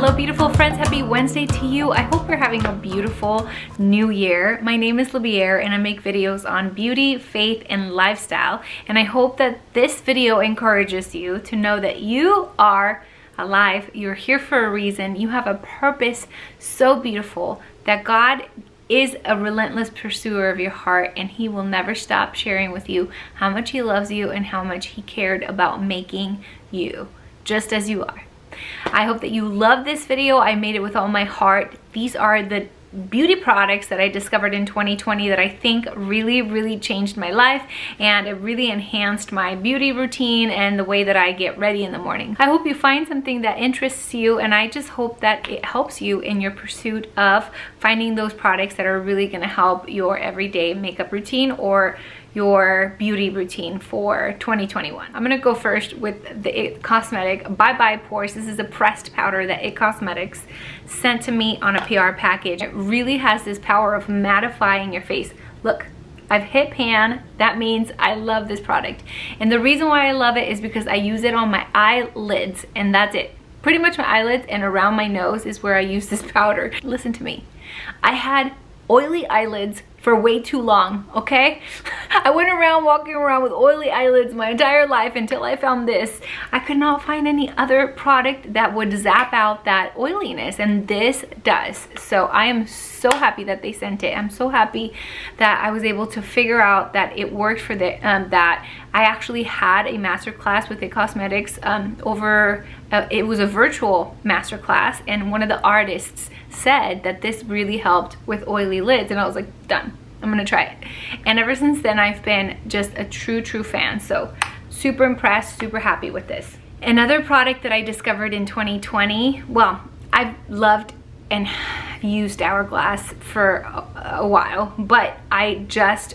Hello beautiful friends, happy Wednesday to you. I hope you're having a beautiful new year. My name is LaBiere and I make videos on beauty, faith, and lifestyle. And I hope that this video encourages you to know that you are alive, you're here for a reason, you have a purpose so beautiful that God is a relentless pursuer of your heart, and he will never stop sharing with you how much he loves you and how much he cared about making you just as you are. I hope that you love this video. I made it with all my heart. These are the beauty products that I discovered in 2020 that I think really changed my life, and it really enhanced my beauty routine and the way that I get ready in the morning. I hope you find something that interests you, and I just hope that it helps you in your pursuit of finding those products that are really going to help your everyday makeup routine or your beauty routine for 2021. I'm gonna go first with the It Cosmetics Bye Bye Pores. This is a pressed powder that It Cosmetics sent to me on a PR package. It really has this power of mattifying your face. Look, I've hit pan. That means I love this product. And the reason why I love it is because I use it on my eyelids, and that's it. Pretty much my eyelids and around my nose is where I use this powder. Listen to me. I had oily eyelids for way too long, okay? I went around walking around with oily eyelids my entire life until I found this. I could not find any other product that would zap out that oiliness, and this does. So I am so happy that they sent it. I'm so happy that I was able to figure out that it worked for that. I actually had a masterclass with It Cosmetics it was a virtual masterclass, and one of the artists said that this really helped with oily lids, and I was like, done, I'm gonna try it. And ever since then I've been just a true fan, so super impressed, super happy with this. Another product that I discovered in 2020, well, I've loved and used Hourglass for a while, but I just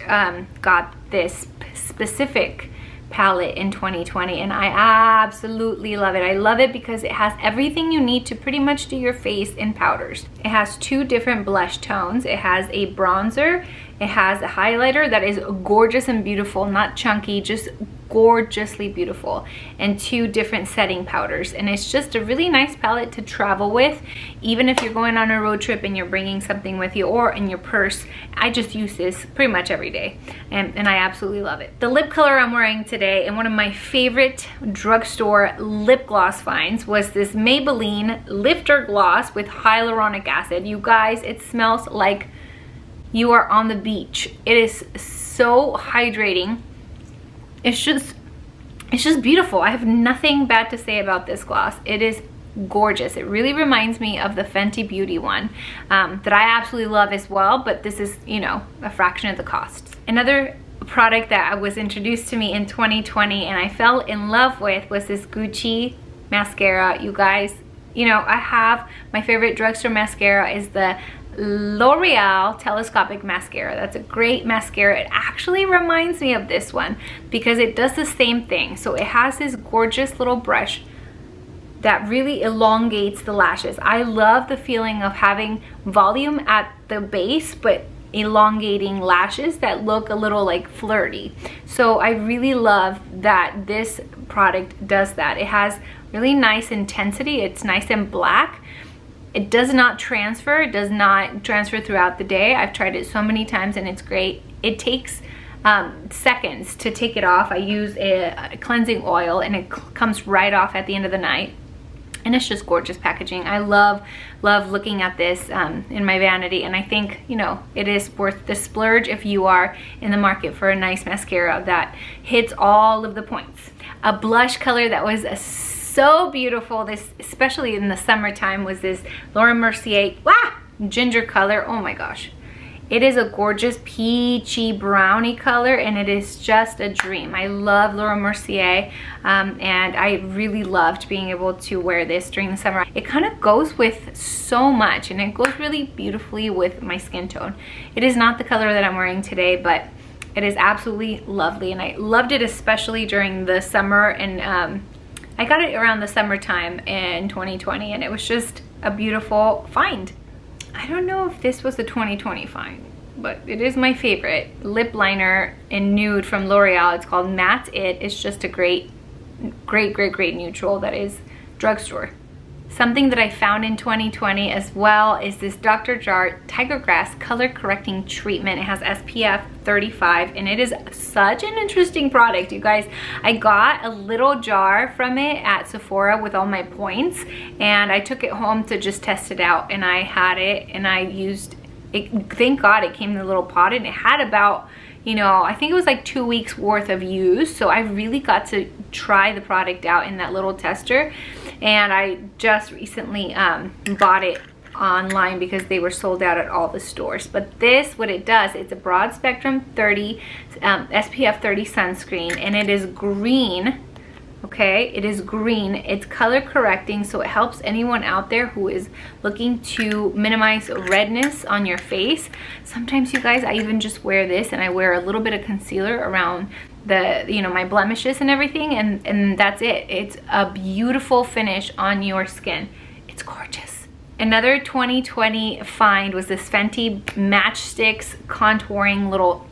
got this specific palette in 2020, and I absolutely love it. I love it because it has everything you need to pretty much do your face in powders. It has two different blush tones. It has a bronzer. It has a highlighter that is gorgeous and beautiful, not chunky, just gorgeously beautiful, and two different setting powders. And it's just a really nice palette to travel with, even if you're going on a road trip and you're bringing something with you or in your purse. I just use this pretty much every day, and I absolutely love it. The lip color I'm wearing today, and one of my favorite drugstore lip gloss finds, was this Maybelline Lifter Gloss with hyaluronic acid. You guys, it smells like you are on the beach. It is so hydrating. It's just beautiful. I have nothing bad to say about this gloss. It is gorgeous. It really reminds me of the Fenty Beauty one that I absolutely love as well, but this is, you know, a fraction of the cost. Another product that was introduced to me in 2020 and I fell in love with was this Gucci mascara. You guys, you know, I have my favorite drugstore mascara is the L'Oreal telescopic mascara. That's a great mascara. It actually reminds me of this one because it does the same thing. So it has this gorgeous little brush that really elongates the lashes. I love the feeling of having volume at the base but elongating lashes that look a little like flirty. So I really love that this product does that. It has really nice intensity. It's nice and black. It does not transfer. It does not transfer throughout the day. I've tried it so many times and it's great. It takes seconds to take it off. I use a cleansing oil and it comes right off at the end of the night. And it's just gorgeous packaging. I love looking at this in my vanity, and I think, you know, it is worth the splurge if you are in the market for a nice mascara that hits all of the points. A blush color that was so beautiful, this especially in the summertime, was this Laura Mercier ginger color. Oh my gosh, it is a gorgeous peachy browny color, and it is just a dream. I love Laura Mercier, and I really loved being able to wear this during the summer. It kind of goes with so much, and it goes really beautifully with my skin tone. It is not the color that I'm wearing today, but it is absolutely lovely, and I loved it especially during the summer, and I got it around the summertime in 2020, and it was just a beautiful find. I don't know if this was a 2020 find, but it is my favorite lip liner in nude from L'Oreal. It's called Matte It. It's just a great neutral that is drugstore. Something that I found in 2020 as well is this Dr. Jart Tiger Grass Color Correcting Treatment. It has SPF 35 and it is such an interesting product, you guys. I got a little jar from it at Sephora with all my points and I took it home to just test it out, and I had it and I used it. Thank God it came in a little pot and it had about, you know, I think it was like 2 weeks worth of use, so I really got to try the product out in that little tester. And I just recently bought it online because they were sold out at all the stores. But this, what it does, it's a broad spectrum 30 SPF 30 sunscreen, and it is green. Okay, it is green, it's color correcting, so it helps anyone out there who is looking to minimize redness on your face. Sometimes, you guys, I even just wear this and I wear a little bit of concealer around the, you know, my blemishes and everything, and that's it. It's a beautiful finish on your skin. It's gorgeous. Another 2020 find was this Fenty Matchsticks contouring little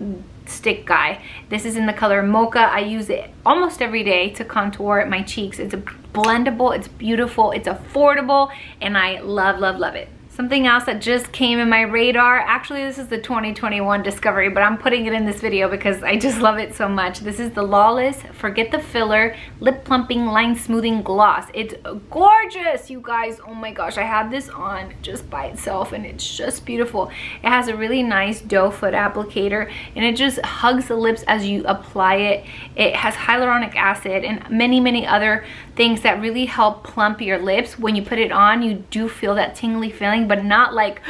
stick guy. This is in the color Mocha. I use it almost every day to contour my cheeks. It's blendable, it's beautiful, it's affordable, and I love, love, love it. Something else that just came in my radar, actually this is the 2021 discovery, but I'm putting it in this video because I just love it so much. This is the Flawless Forget the Filler Lip Plumping Line Smoothing Gloss. It's gorgeous, you guys. Oh my gosh, I had this on just by itself and it's just beautiful. It has a really nice doe foot applicator and it just hugs the lips as you apply it. It has hyaluronic acid and many other things that really help plump your lips. When you put it on, you do feel that tingly feeling, but not like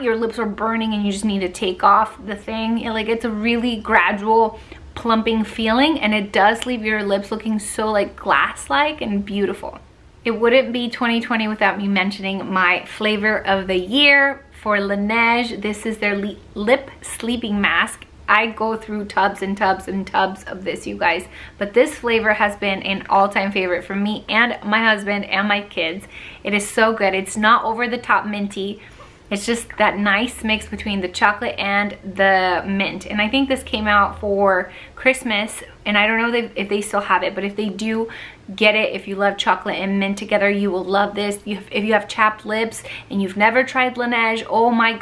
your lips are burning and you just need to take off the thing. Like, it's a really gradual plumping feeling and it does leave your lips looking so like glass-like and beautiful. It wouldn't be 2020 without me mentioning my flavor of the year for Laneige. This is their lip sleeping mask. I go through tubs and tubs and tubs of this, you guys, but this flavor has been an all-time favorite for me and my husband and my kids. It is so good. It's not over-the-top minty. It's just that nice mix between the chocolate and the mint. And I think this came out for Christmas, and I don't know if they still have it, but if they do, get it. If you love chocolate and mint together, you will love this. If you have chapped lips and you've never tried Laneige, oh my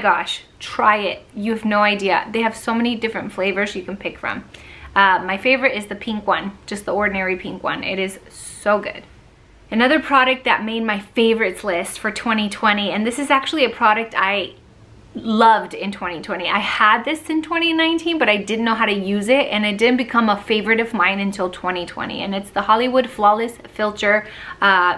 gosh, try it. You have no idea. They have so many different flavors you can pick from. My favorite is the pink one, just the ordinary pink one. It is so good. Another product that made my favorites list for 2020, and this is actually a product I loved in 2020. I had this in 2019, but I didn't know how to use it, and it didn't become a favorite of mine until 2020, and it's the Hollywood Flawless Filter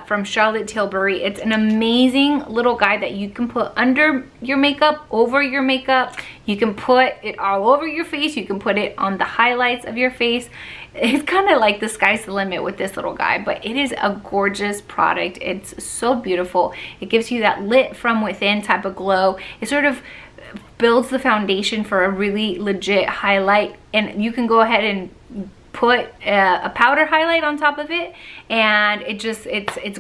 from Charlotte Tilbury. It's an amazing little guy that you can put under your makeup, over your makeup. You can put it all over your face. You can put it on the highlights of your face. It's kind of like the sky's the limit with this little guy, but it is a gorgeous product. It's so beautiful. It gives you that lit from within type of glow. It sort of builds the foundation for a really legit highlight, and you can go ahead and put a powder highlight on top of it, and it's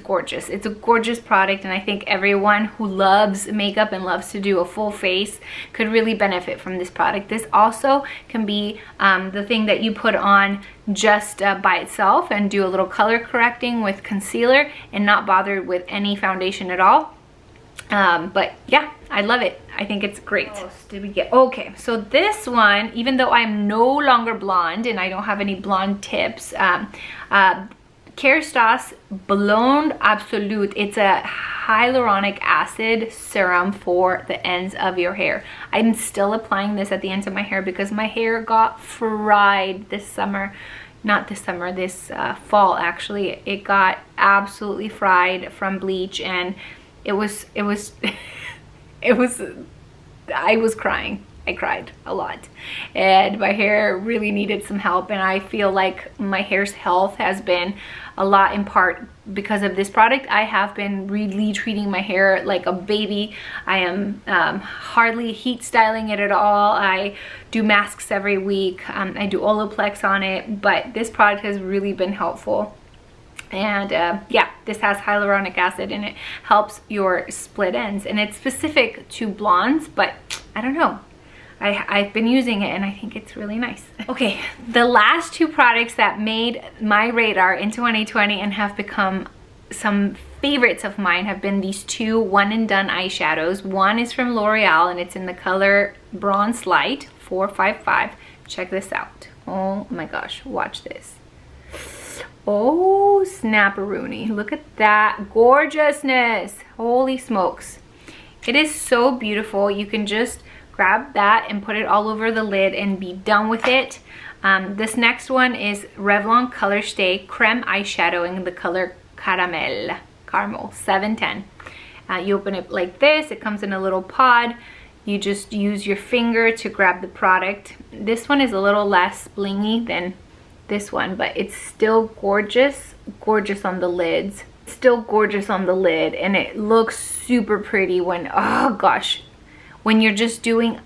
gorgeous. It's a gorgeous product, and I think everyone who loves makeup and loves to do a full face could really benefit from this product. This also can be the thing that you put on just by itself and do a little color correcting with concealer and not bothered with any foundation at all. But yeah, I love it. I think it's great. What else did we get? Okay, so this one, even though I'm no longer blonde and I don't have any blonde tips, Kerastase Blonde Absolute. It's a hyaluronic acid serum for the ends of your hair. I'm still applying this at the ends of my hair because my hair got fried this summer. Not this summer, this fall actually. It got absolutely fried from bleach, and I was crying. I cried a lot, and my hair really needed some help, and I feel like my hair's health has been a lot in part because of this product. I have been really treating my hair like a baby. I am hardly heat styling it at all. I do masks every week. I do Olaplex on it, but this product has really been helpful. And yeah, this has hyaluronic acid and it helps your split ends, and it's specific to blondes, but I don't know, I've been using it and I think it's really nice. Okay, the last two products that made my radar in 2020 and have become some favorites of mine have been these two one and done eyeshadows. One is from L'Oreal and it's in the color Bronze Light 455. Check this out. Oh my gosh, watch this. Oh, snap-a-rooney. Look at that gorgeousness. Holy smokes. It is so beautiful. You can just grab that and put it all over the lid and be done with it. This next one is Revlon Color Stay Creme Eyeshadow in the color Caramel 710. You open it like this. It comes in a little pod. You just use your finger to grab the product. This one is a little less blingy than this one, but it's still gorgeous, gorgeous on the lids. Still gorgeous on the lid, and it looks super pretty when, oh gosh, when you're just doing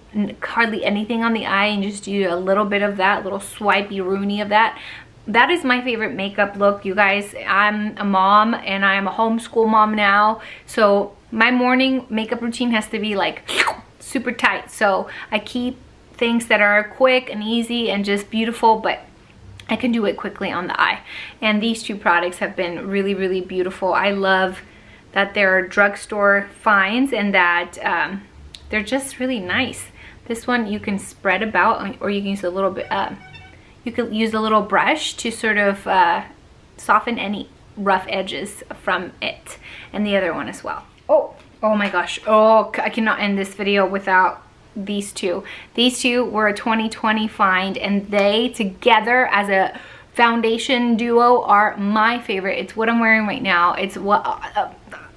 hardly anything on the eye and just do a little bit of that, little swipey-rooney of that. That is my favorite makeup look, you guys. I'm a mom, and I'm a homeschool mom now, so my morning makeup routine has to be like super tight, so I keep things that are quick and easy and just beautiful, but I can do it quickly on the eye. And these two products have been really, really beautiful. I love that they're drugstore finds and that they're just really nice. This one you can spread about, or you can use a little bit, you can use a little brush to sort of soften any rough edges from it. And the other one as well. Oh my gosh. Oh, I cannot end this video without these two. These two were a 2020 find, and they together as a foundation duo are my favorite. It's what I'm wearing right now. It's what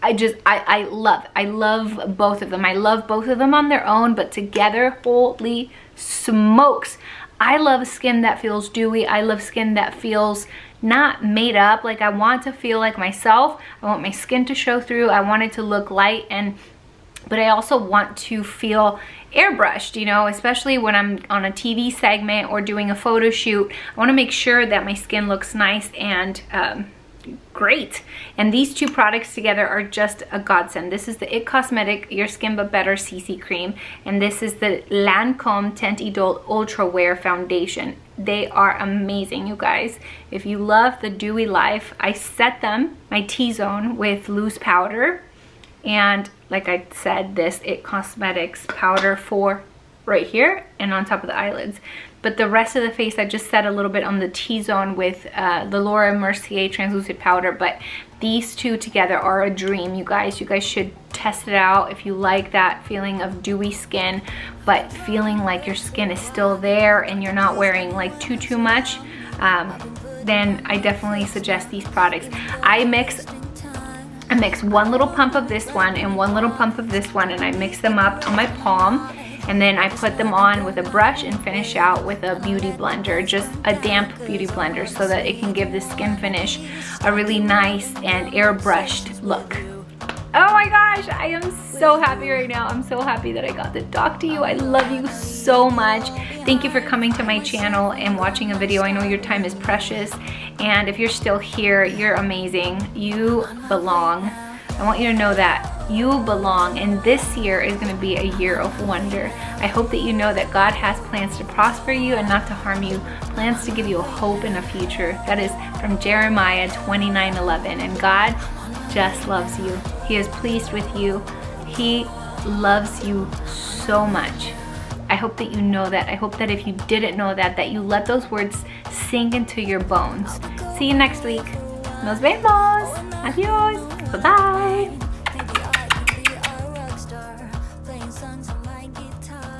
I love. I love both of them. I love both of them on their own, but together, holy smokes. I love skin that feels dewy. I love skin that feels not made up. Like, I want to feel like myself. I want my skin to show through. I want it to look light, and but I also want to feel airbrushed, you know, especially when I'm on a TV segment or doing a photo shoot. I want to make sure that my skin looks nice and great. And these two products together are just a godsend. This is the It Cosmetic Your Skin But Better CC Cream, and this is the Lancome Teint Idole Ultra Wear Foundation. They are amazing, you guys. If you love the dewy life, I set them, my T-zone, with loose powder. And like I said, this It Cosmetics powder for right here and on top of the eyelids. But the rest of the face, I just set a little bit on the T-zone with the Laura Mercier translucent powder. But these two together are a dream, you guys. You guys should test it out if you like that feeling of dewy skin, but feeling like your skin is still there and you're not wearing like too much. Then I definitely suggest these products. I mix one little pump of this one and one little pump of this one, and I mix them up on my palm, and then I put them on with a brush and finish out with a beauty blender, just a damp beauty blender, so that it can give the skin finish a really nice and airbrushed look. Oh my gosh, I am so happy right now. I'm so happy that I got to talk to you. I love you so much. Thank you for coming to my channel and watching a video. I know your time is precious, and if you're still here, you're amazing. You belong. I want you to know that you belong, and this year is going to be a year of wonder. I hope that you know that God has plans to prosper you and not to harm you, plans to give you a hope and a future. That is from Jeremiah 29:11, and God just loves you. He is pleased with you. He loves you so much. I hope that you know that. I hope that if you didn't know that, that you let those words sink into your bones. See you next week. Nos vemos. Adios. Bye-bye.